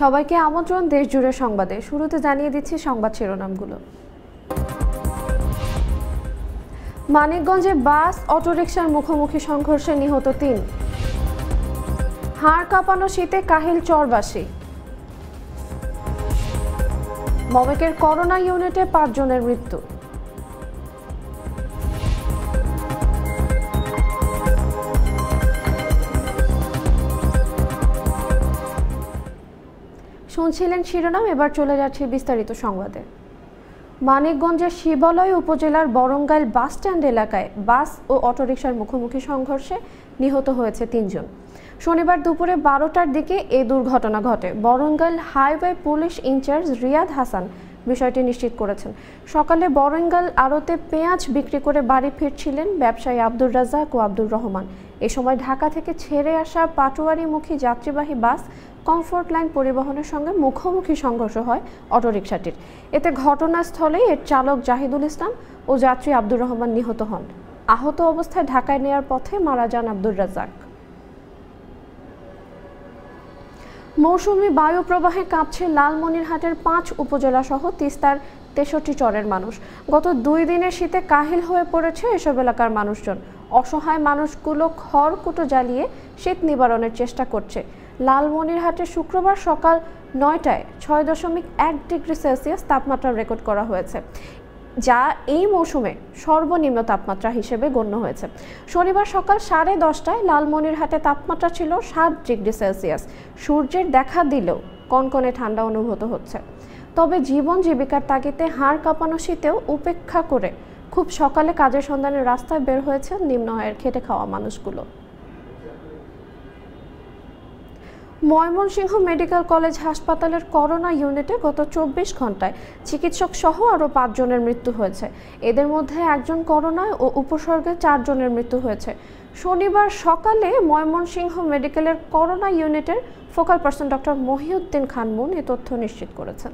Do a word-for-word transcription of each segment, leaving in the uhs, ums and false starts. সবাইকে আমন্ত্রণ দেশজুড়ে সংবাদে। শুরুতে জানিয়ে দিচ্ছি সংবাদ শিরোনামগুলো। মানিকগঞ্জে বাস অটোরিকশার মুখোমুখি সংঘর্ষে নিহত তিন। হাড় কাঁপানো শীতে কাহিল চরবাসী। মবেকের করোনা ইউনিটে পাঁচ জনের মৃত্যু। শুনছিলেন শিরোনাম, এবার চলে যাচ্ছে বিস্তারিত সংবাদে। মানিকগঞ্জের শিবালয় উপজেলার বরঙ্গাইল বাসস্ট্যান্ড এলাকায় বাস ও অটোরিকশার মুখোমুখি সংঘর্ষে নিহত হয়েছে তিনজন। শনিবার দুপুরে বারোটার দিকে এ দুর্ঘটনা ঘটে। Baranggail highway police in charge Riyad Hasan বিষয়টি নিশ্চিত করেছেন। সকালে বরঙ্গাইল আড়তে পেঁয়াজ বিক্রি করে বাড়ি ফিরছিলেন ব্যবসায়ী আব্দুর রাজ্জাক ও আব্দুর রহমান। এ সময় ঢাকা থেকে ছেড়ে আসা পাটুয়ারিমুখী যাত্রীবাহী বাস কমফোর্ট লাইন পরিবহনের সঙ্গে মুখোমুখি সংঘর্ষ হয় অটোরিকশাটির। এতে ঘটনাস্থলে এর চালক জাহিদুল ইসলাম ও যাত্রী আব্দুর রহমান নিহত হন। আহত অবস্থায় ঢাকায় নেয়ার পথে মারা যান আব্দুর রাজ্জাক। মৌসুমি বায়ু প্রবাহে কাঁপছে লালমনিরহাটের পাঁচ উপজেলা সহ তিস্তার তেষট্টি চরের মানুষ। গত দুই দিনের শীতে কাহিল হয়ে পড়েছে এসব এলাকার মানুষজন। অসহায় মানুষগুলো খড়কুটো জ্বালিয়ে শীত নিবারণের চেষ্টা করছে। লালমনিরহাটে শুক্রবার সকাল নয়টায় ছয় দশমিক এক ডিগ্রি সেলসিয়াস তাপমাত্রা রেকর্ড করা হয়েছে, যা এই মৌসুমে সর্বনিম্ন তাপমাত্রা হিসেবে গণ্য হয়েছে। শনিবার সকাল সাড়ে দশটায় লালমনিরহাটে তাপমাত্রা ছিল সাত ডিগ্রি সেলসিয়াস। সূর্যের দেখা দিলেও কনকনে ঠান্ডা অনুভূত হচ্ছে। তবে জীবন জীবিকার তাগিদে হাড় কাঁপানো শীতেও উপেক্ষা করে খুব সকালে কাজের সন্ধানে রাস্তায় বের হয়েছে নিম্ন আয়ের খেটে খাওয়া মানুষগুলো। ময়মনসিংহ মেডিকেল কলেজ হাসপাতালের করোনা ইউনিটে গত চব্বিশ ঘন্টায় চিকিৎসক সহ আরও পাঁচ জনের মৃত্যু হয়েছে। এদের মধ্যে একজন করোনায় ও উপসর্গে চার জনের মৃত্যু হয়েছে। শনিবার সকালে ময়মনসিংহ মেডিকেলের করোনা ইউনিটের focal person doctor Mohiuddin Khan Mun এ তথ্য নিশ্চিত করেছেন।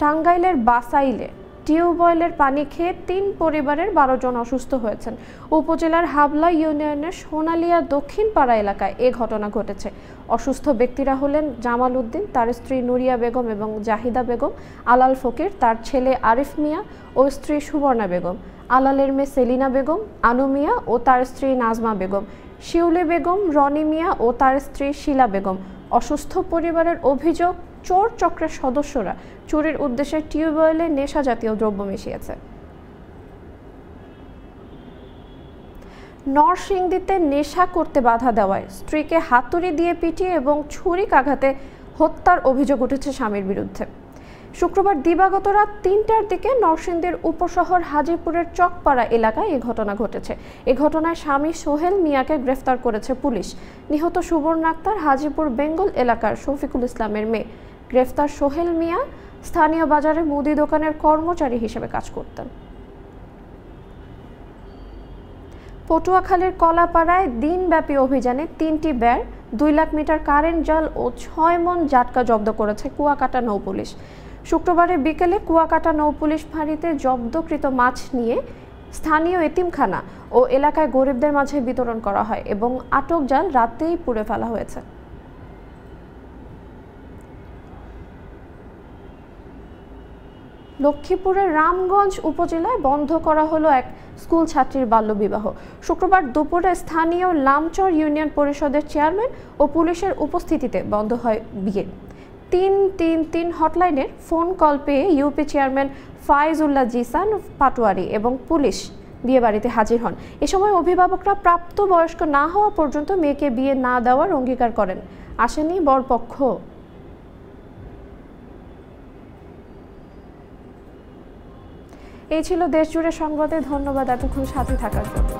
টাঙ্গাইলের বাসাইলে টিউবওয়েলের পানি খেয়ে তিন পরিবারের বারো জন অসুস্থ হয়েছেন। উপজেলার হাবলা ইউনিয়নের সোনালিয়া দক্ষিণ পাড়া এলাকায় এ ঘটনা ঘটেছে। অসুস্থ ব্যক্তিরা হলেন জামাল উদ্দিন, তার স্ত্রী নুরিয়া বেগম এবং জাহিদা বেগম, আলাল ফকির, তার ছেলে আরিফ মিয়া ও স্ত্রী সুবর্ণা বেগম, আলালের মেয়ে সেলিনা বেগম, আনু মিয়া ও তার স্ত্রী নাজমা বেগম, শিউলি বেগম, রনি মিয়া ও তার স্ত্রী শিলা বেগম। অসুস্থ পরিবারের অভিযোগ, চোর চক্রের সদস্যরা চুরির উদ্দেশ্যে টিউবওয়েলে নেশা জাতীয় দ্রব্য মিশিয়েছে। নরসিংদীতে নেশা করতে বাধা দেওয়ায় স্ত্রীকে হাতুড়ি দিয়ে পিটিয়ে এবং ছুরিকাঘাতে হত্যার অভিযোগ উঠেছে স্বামীর বিরুদ্ধে। শুক্রবার দিবাগত রাত তিনটার দিকে নরসিংদীর উপশহর হাজিপুরের চকপাড়া এলাকায় এ ঘটনা ঘটেছে। এ ঘটনায় স্বামী সোহেল মিয়াকে গ্রেফতার করেছে পুলিশ। নিহত সুবর্ণ আক্তার হাজিপুর বেঙ্গল এলাকার শফিকুল ইসলামের মেয়ে। গ্রেফতার সোহেল মিয়া স্থানীয় বাজারে মুদি দোকানের কর্মচারী হিসেবে কাজ করতেন। পটুয়াখালীর কলাপাড়ায় দিনব্যাপী অভিযানে তিনটি ব্যার, দুই লাখ মিটার কারেন্ট জাল ও ছয় মণ জাটকা জব্দ করেছে কুয়াকাটা নৌ পুলিশ। শুক্রবারে বিকেলে কুয়াকাটা নৌ পুলিশ ফাঁড়িতে জব্দকৃত মাছ নিয়ে স্থানীয় এতিমখানা ও এলাকায় গরিবদের মাঝে বিতরণ করা হয় এবং আটক জাল রাতেই পুড়ে ফেলা হয়েছে। লক্ষ্মীপুরের রামগঞ্জ উপজেলায় বন্ধ করা হলো এক স্কুল ছাত্রীর বাল্যবিবাহ। শুক্রবার দুপুরে স্থানীয় লামচর ইউনিয়ন পরিষদের চেয়ারম্যান ও পুলিশের উপস্থিতিতে বন্ধ হয় বিয়ে। তিন তিন তিন হটলাইনের ফোন কল পেয়ে ইউপি চেয়ারম্যান ফাইজুল্লাহ জিসান পাটোয়ারি এবং পুলিশ বিয়ে বাড়িতে হাজির হন। এ সময় অভিভাবকরা প্রাপ্তবয়স্ক না হওয়া পর্যন্ত মেয়েকে বিয়ে না দেওয়ার অঙ্গীকার করেন। আসেনি বরপক্ষ। এই ছিল দেশজুড়ে সংবাদে। ধন্যবাদ এতক্ষণ সাথে থাকার জন্য।